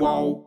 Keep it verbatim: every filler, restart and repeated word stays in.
Whoa.